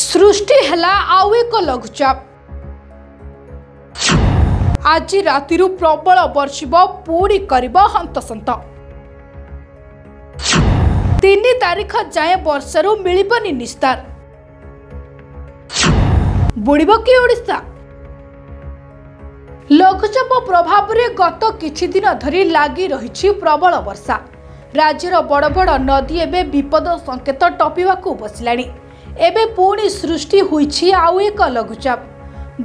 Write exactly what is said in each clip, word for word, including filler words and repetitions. सृष्टि हला आउ एक लघुचाप आज राति प्रबल बर्षिब पुणी करिब हंतसंत तीन तारीख जाए वर्षारू मिलबनी निस्तार बुड़ब कि ओडिशा। लघुचाप प्रभाव में गत किछि दिन धरि लागी रही प्रबल वर्षा राज्यर बड़ बड़ नदी एवं विपद संकेत टपिवाकू बसिलाणी। एबे पुणी सृष्टि होईछि आउ एक लघुचाप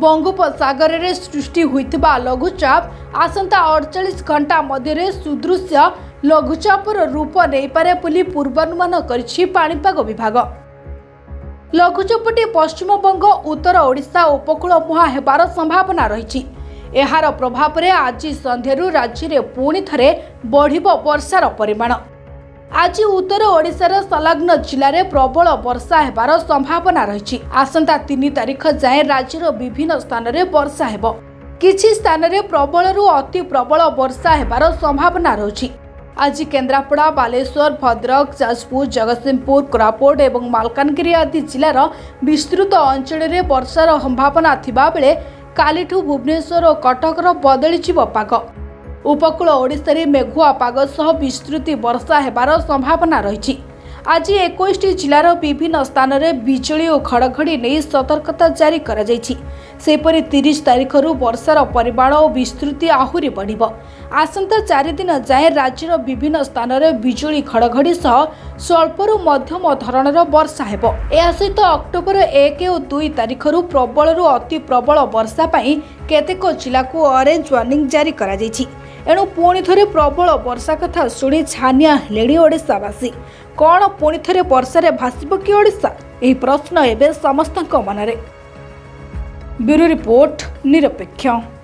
बंगोपसागर में सृष्टि होइतबा लघुचाप आसंता अड़तालीस घंटा मध्य सुदृश्य लघुचापर रूप नहीं पारे बोली पूर्वानुमान करिछि पाणिपाग विभाग। लघुचापटी पश्चिमबंग उत्तर ओडिशा उपकूल मुहां हेबार संभावना रही। एहार प्रभाव में आज संध्यारू राज्य में पुणी थरे बढ़िबो वर्षार परिमाण। आज उत्तर ओडिशार संलग्न जिले में प्रबल वर्षा हेबार संभावना रही। आसंता तीन तारीख जाए राज्यर विभिन्न स्थान में वर्षा हेब किछि स्थान में प्रबलरू अति प्रबल वर्षा हेबार संभावना रही। आज केन्द्रापड़ा बालेश्वर भद्रक जाजपुर जगतसिंहपुर कोरापुट और मालकानगिरी आदि जिलार विस्तृत अंचल में वर्षार संभावना थिबा बेले कालीठू भुवनेश्वर और कटकर बदली जीव पाग। उपकूल ओडिशारे मेघुआ पाग सह विस्तृत वर्षा हेबार संभावना रही। आज इक्कीस जिलार विभिन्न स्थान में बिजुली और घड़घड़ी नहीं सतर्कता जारी करपरि तीस तारिखर वर्षार परिमाण और विस्तृत आहरी बढ़। आसंता चार दिन जाए राज्यर विभिन्न स्थान में बिजुली घड़घड़ी सह स्वल्परू मध्यम धरणर वर्षा हेब। यह सहित अक्टोबर एक और दुई तारिखर प्रबलरू अति प्रबल वर्षा पर केतेक जिला को ऑरेंज वार्निंग जारी कर एणु पुणी थे प्रबल वर्षा कथा शुणी छानिया हेले ओडावासी। कौन पुणी थे वर्षा भासब कि ओडा? यही प्रश्न एवं समस्त मनरे। ब्यूरो रिपोर्ट निरपेक्ष।